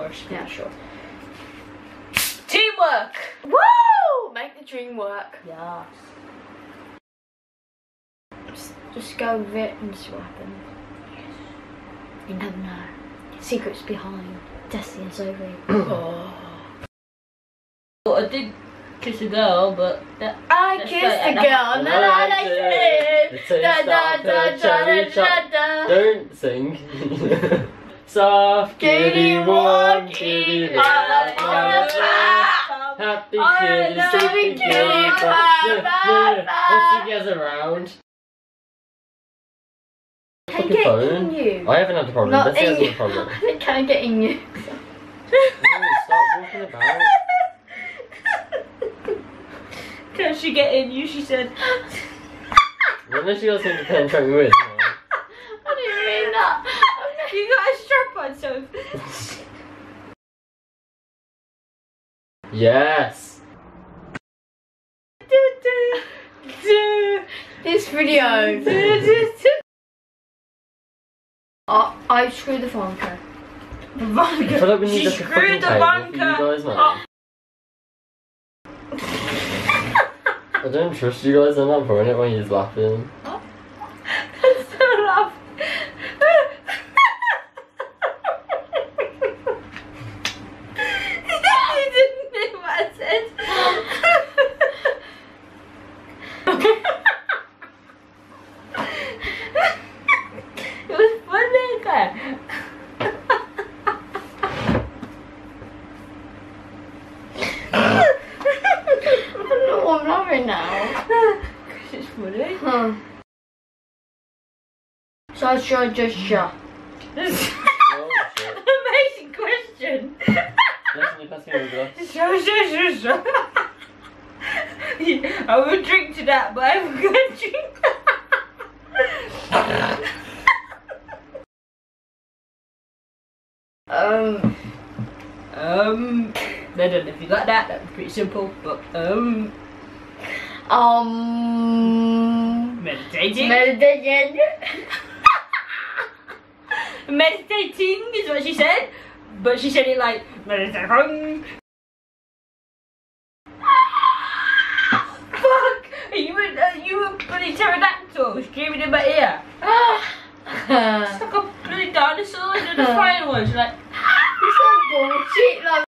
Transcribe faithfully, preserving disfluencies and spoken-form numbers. course. Yeah, sure. Teamwork! Woo! Make the dream work. Yes. Just, just go with it and see what happens. You never know. Secrets behind. Destiny is over. Oh. Well, I did kiss a girl, but that, I kissed like, a girl, no, I didn't. Don't sing. Soft kitty, warm kitty, happy kitty, happy kitty. Let's see you guys around. Can I get phone. In you? I haven't had a problem. Not That's the problem. Can I get in you? No, stop walking about. Can she get in you? She said. When she goes into pen trying with. I didn't mean that. You got a strap on, so. Yes. Do, do, do. This video. Do, do, do. I, I screwed the Vonka. The Vonka. She like screwed the Vonka. I don't trust you guys. I'm not pouring it when you're laughing. Oh. I'm still laughing. You didn't hear what I said. It was funny, guy. Now, because it's funny. Huh. So I should just shut. Amazing question. So should just shut. I will drink to that, but I'm gonna drink that. um, um, I don't know if you got that. That was pretty simple, but um. Um meditating meditating meditating is what she said, but she said it like meditating. Ah, fuck, you were uh, you were bloody pterodactyl screaming in my ear. It's like a bloody dinosaur and the final one. She's like, it's like bullshit, like